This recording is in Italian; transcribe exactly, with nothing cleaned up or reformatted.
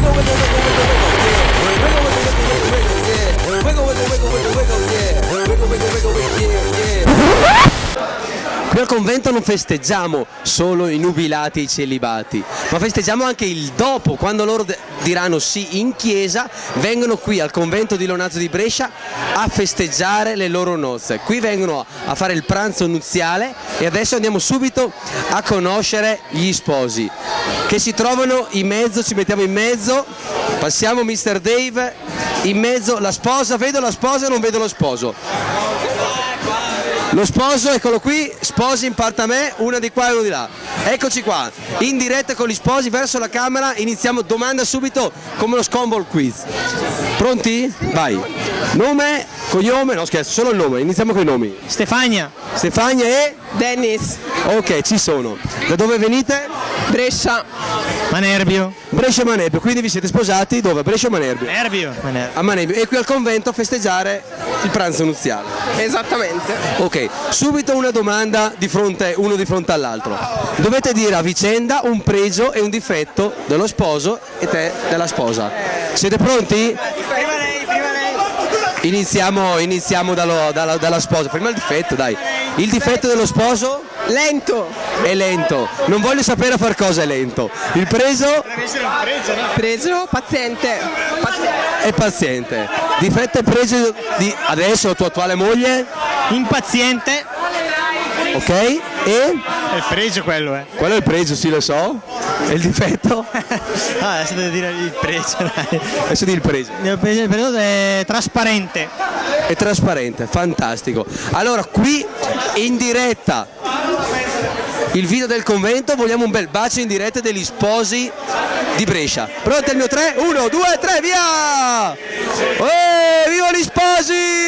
wiggle with the wiggle with the wiggle, yeah. Wiggle with the wiggle with the wiggle, yeah. Wiggle with the wiggle with the wiggle, yeah. Wiggle with the wiggle with the wiggle, yeah. Qui al convento non festeggiamo solo i nubilati e i celibati, ma festeggiamo anche il dopo, quando loro diranno sì in chiesa, vengono qui al convento di Leonazzo di Brescia a festeggiare le loro nozze. Qui vengono a fare il pranzo nuziale e adesso andiamo subito a conoscere gli sposi che si trovano in mezzo, ci mettiamo in mezzo, passiamo mister Dave, in mezzo la sposa, vedo la sposa e non vedo lo sposo. Lo sposo, eccolo qui, sposi in parte a me, una di qua e uno di là. Eccoci qua, in diretta con gli sposi verso la camera, iniziamo domanda subito come lo Scomball Quiz. Pronti? Vai. Nome, cognome, no scherzo, solo il nome, iniziamo con i nomi. Stefania. Stefania e? Dennis. Ok, ci sono. Da dove venite? Brescia. Manerbio. Brescia e Manerbio, quindi vi siete sposati dove? Brescia e Manerbio? Manerbio. Manerbio. A Manerbio. E qui al convento a festeggiare il pranzo nuziale. Esattamente. Ok. Subito una domanda di fronte, uno di fronte all'altro. Dovete dire a vicenda un pregio e un difetto dello sposo e te della sposa. Siete pronti? Prima lei, prima lei. Iniziamo, iniziamo dallo, dalla, dalla sposa. Prima il difetto, dai. Il difetto dello sposo? Lento. È lento. Non voglio sapere a far cosa è lento. Il pregio? Pregio, paziente. È paziente. Difetto e pregio di adesso la tua attuale moglie? Impaziente. Ok, e? È il pregio quello, eh. Quello è il pregio, sì, lo so. E il difetto? No, adesso devo dire il pregio, dai. Adesso di il pregio. Il pregio è trasparente. È trasparente, fantastico. Allora, qui in diretta, il video del convento, vogliamo un bel bacio in diretta degli sposi di Brescia. Pronto il mio tre? uno, due, tre, via! Oh, viva gli sposi!